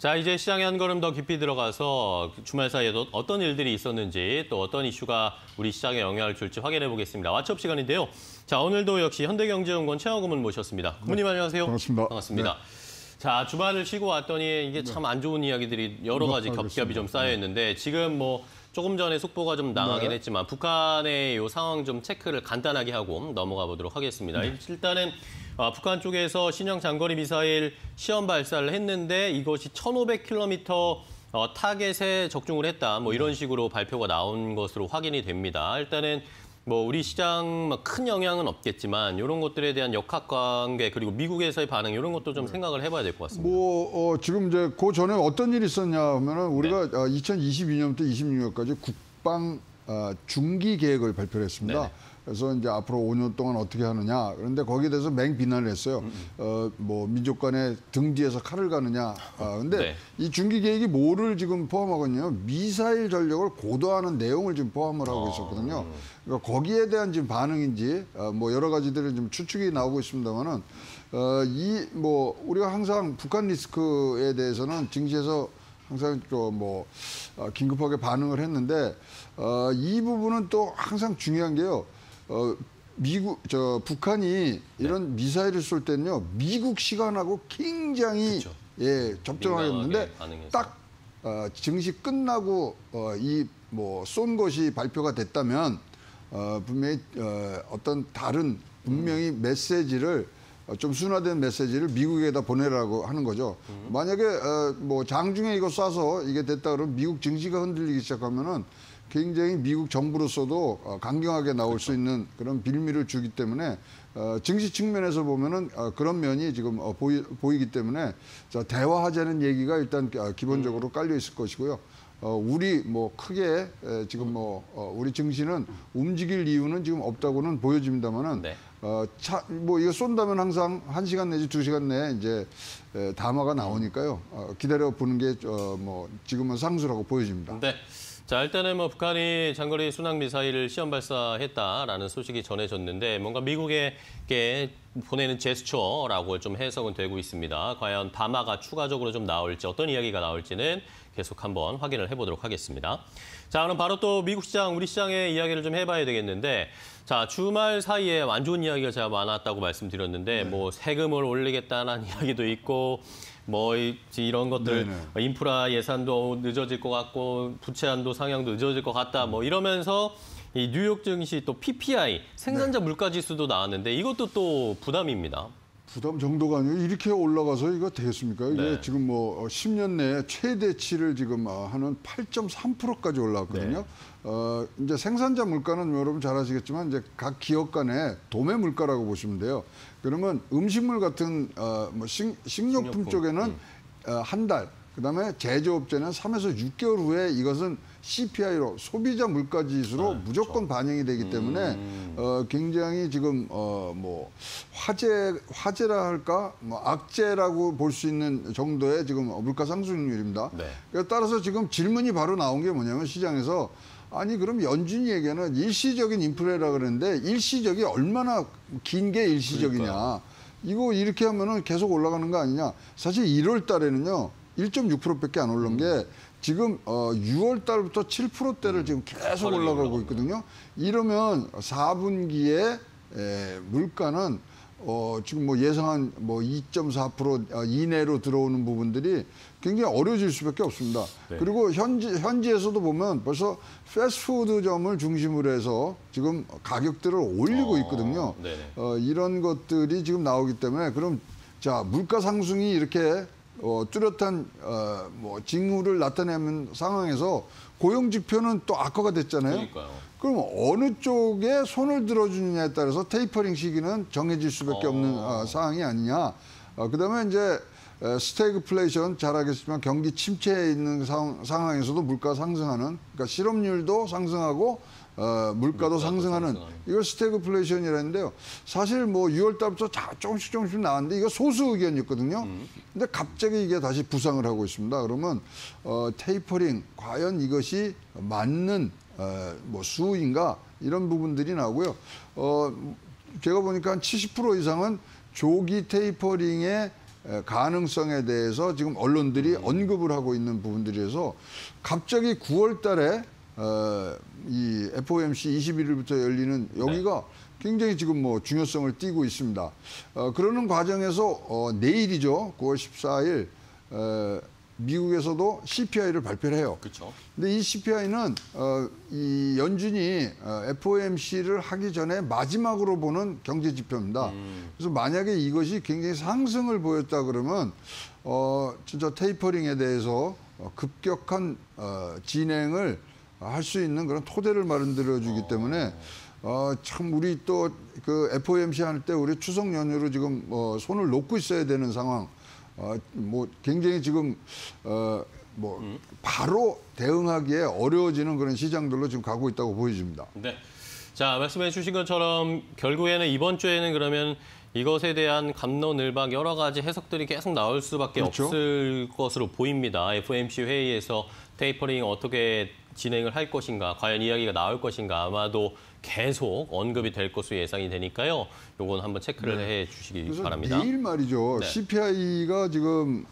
자, 이제 시장에 한 걸음 더 깊이 들어가서 주말 사이에도 어떤 일들이 있었는지 또 어떤 이슈가 우리 시장에 영향을 줄지 확인해 보겠습니다. 왓츠업 시간인데요. 자, 오늘도 역시 현대경제연구원 최하우 고문 모셨습니다. 고문님 안녕하세요. 반갑습니다. 반갑습니다. 네. 자, 주말을 쉬고 왔더니 이게 참 안 좋은 이야기들이 여러 가지 겹겹이 좀 쌓여 있는데 지금 뭐 조금 전에 속보가 좀 나가긴 했지만 북한의 요 상황 좀 체크를 간단하게 하고 넘어가 보도록 하겠습니다. 일단은 북한 쪽에서 신형 장거리 미사일 시험 발사를 했는데 이것이 1,500km 타겟에 적중을 했다. 뭐 이런 식으로 발표가 나온 것으로 확인이 됩니다. 일단은 뭐 우리 시장 큰 영향은 없겠지만 이런 것들에 대한 역학관계 그리고 미국에서의 반응 이런 것도 좀 생각을 해봐야 될 것 같습니다. 뭐 지금 이제 그 전에 어떤 일이 있었냐 하면은 우리가 2022년부터 26년까지 국방 중기 계획을 발표했습니다. 네네. 그래서 이제 앞으로 5년 동안 어떻게 하느냐. 그런데 거기에 대해서 맹비난을 했어요. 뭐 민족 간에 등 뒤에서 칼을 가느냐. 근데 이 중기 계획이 뭐를 지금 포함하거든요. 미사일 전력을 고도화하는 내용을 지금 포함을 하고 있었거든요. 그러니까 거기에 대한 지금 반응인지 뭐 여러 가지들이 좀 추측이 나오고 있습니다만은 이 뭐 우리가 항상 북한 리스크에 대해서는 증시에서 항상 또 뭐 긴급하게 반응을 했는데 이 부분은 또 항상 중요한 게요. 북한이 이런 미사일을 쏠 때는요, 미국 시간하고 굉장히 적정하였는데 딱 증시 끝나고 이 뭐 쏜 것이 발표가 됐다면 분명히 어떤 다른 분명히 메시지를 좀 순화된 메시지를 미국에다 보내라고 하는 거죠. 만약에 뭐 장중에 이거 쏴서 이게 됐다 그러면 미국 증시가 흔들리기 시작하면은. 굉장히 미국 정부로서도 강경하게 나올 수 있는 그런 빌미를 주기 때문에 증시 측면에서 보면은 그런 면이 지금 보이기 때문에 자, 대화하자는 얘기가 일단 기본적으로 깔려 있을 것이고요. 우리 뭐 크게 지금 뭐 우리 증시는 움직일 이유는 지금 없다고는 보여집니다만은 뭐 이거 쏜다면 항상 1시간 내지 2시간 내에 이제 담화가 나오니까요. 기다려 보는 게 뭐 지금은 상수라고 보여집니다. 네. 자, 일단은 뭐 북한이 장거리 순항 미사일을 시험 발사했다라는 소식이 전해졌는데 뭔가 미국에게 보내는 제스처라고 좀 해석은 되고 있습니다. 과연 담화가 추가적으로 좀 나올지 어떤 이야기가 나올지는 계속 한번 확인을 해보도록 하겠습니다. 자, 그럼 바로 또 미국 시장, 우리 시장의 이야기를 좀 해봐야 되겠는데 자, 주말 사이에 안 좋은 이야기가 제가 많았다고 말씀드렸는데 뭐 세금을 올리겠다는 이야기도 있고 뭐 이런 것들 인프라 예산도 늦어질 것 같고 부채한도 상향도 늦어질 것 같다 뭐 이러면서 이 뉴욕 증시 또 PPI 생산자 물가지수도 나왔는데 이것도 또 부담입니다. 부담 정도가 아니고 이렇게 올라가서 이거 되겠습니까? 이게 지금 뭐 10년 내에 최대치를 지금 하는 8.3%까지 올라왔거든요. 이제 생산자 물가는 여러분 잘 아시겠지만 이제 각 기업 간의 도매 물가라고 보시면 돼요. 그러면 음식물 같은 뭐 식료품 쪽에는 한 달, 그다음에 제조업체는 3에서 6개월 후에 이것은 CPI로 소비자 물가지수로 무조건 반영이 되기 때문에 굉장히 지금 뭐 화제라 할까 뭐 악재라고 볼 수 있는 정도의 지금 물가 상승률입니다. 따라서 지금 질문이 바로 나온 게 뭐냐면 시장에서 아니 그럼 연준이에게는 일시적인 인플레라 그러는데 일시적이 얼마나 긴 게 일시적이냐. 그러니까요. 이거 이렇게 하면은 계속 올라가는 거 아니냐. 사실 1월 달에는요. 1.6%밖에 안 오른 게 지금 6월 달부터 7%대를 지금 계속 올라가고 있거든요. 이러면 4분기에 물가는 지금 뭐 예상한 뭐 2.4% 이내로 들어오는 부분들이 굉장히 어려워질 수밖에 없습니다. 그리고 현지에서도 보면 벌써 패스트푸드점을 중심으로 해서 지금 가격들을 올리고 있거든요. 이런 것들이 지금 나오기 때문에 그럼 자, 물가 상승이 이렇게 뚜렷한 뭐 징후를 나타내는 상황에서 고용지표는 또 악화가 됐잖아요. 그러니까요. 그럼 어느 쪽에 손을 들어주느냐에 따라서 테이퍼링 시기는 정해질 수밖에 없는 상황이 아니냐. 그다음에 이제 스태그플레이션 잘 알겠지만 경기 침체에 있는 상황에서도 물가 상승하는 그러니까 실업률도 상승하고 물가도 상승하는 이걸 스태그플레이션이라는데요. 사실 뭐 6월 달부터 조금씩 나왔는데 이거 소수 의견이었거든요. 근데 갑자기 이게 다시 부상을 하고 있습니다. 그러면 테이퍼링 과연 이것이 맞는 뭐 수인가 이런 부분들이 나오고요. 제가 보니까 한 70% 이상은 조기 테이퍼링에 가능성에 대해서 지금 언론들이 언급을 하고 있는 부분들이어서 갑자기 9월 달에 이 FOMC 21일부터 열리는 여기가 굉장히 지금 뭐 중요성을 띠고 있습니다. 그러는 과정에서 내일이죠. 9월 14일 미국에서도 CPI를 발표를 해요. 그렇죠. 근데 이 CPI는 이 연준이 FOMC를 하기 전에 마지막으로 보는 경제 지표입니다. 그래서 만약에 이것이 굉장히 상승을 보였다 그러면 진짜 테이퍼링에 대해서 급격한 진행을 할 수 있는 그런 토대를 마련들어 주기 때문에 참 우리 또 그 FOMC 할 때 우리 추석 연휴로 지금 손을 놓고 있어야 되는 상황. 뭐 굉장히 지금 뭐 바로 대응하기에 어려워지는 그런 시장들로 지금 가고 있다고 보여집니다. 네, 자 말씀해 주신 것처럼 결국에는 이번 주에는 그러면 이것에 대한 갑론을박 여러 가지 해석들이 계속 나올 수밖에 그렇죠? 없을 것으로 보입니다. FOMC 회의에서 테이퍼링 어떻게 진행을 할 것인가, 과연 이야기가 나올 것인가 아마도 계속 언급이 될 것으로 예상이 되니까요. 요건 한번 체크를 해 주시기 바랍니다. 내일 말이죠. 네. CPI가 지금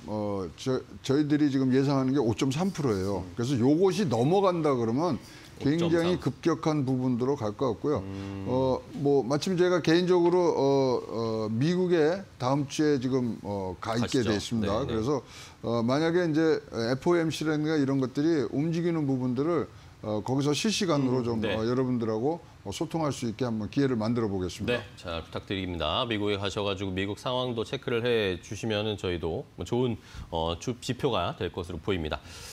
저희들이 지금 예상하는 게 5.3%예요. 그래서 요것이 넘어간다 그러면 굉장히 5.3. 급격한 부분으로 갈 것 같고요. 뭐 마침 제가 개인적으로 미국에 다음 주에 지금 가 있게 돼 있습니다. 그래서 만약에 이제 FOMC라든가 이런 것들이 움직이는 부분들을 거기서 실시간으로 좀 여러분들하고 소통할 수 있게 한번 기회를 만들어 보겠습니다. 네, 잘 부탁드립니다. 미국에 가셔가지고 미국 상황도 체크를 해 주시면은 저희도 좋은 지표가 될 것으로 보입니다.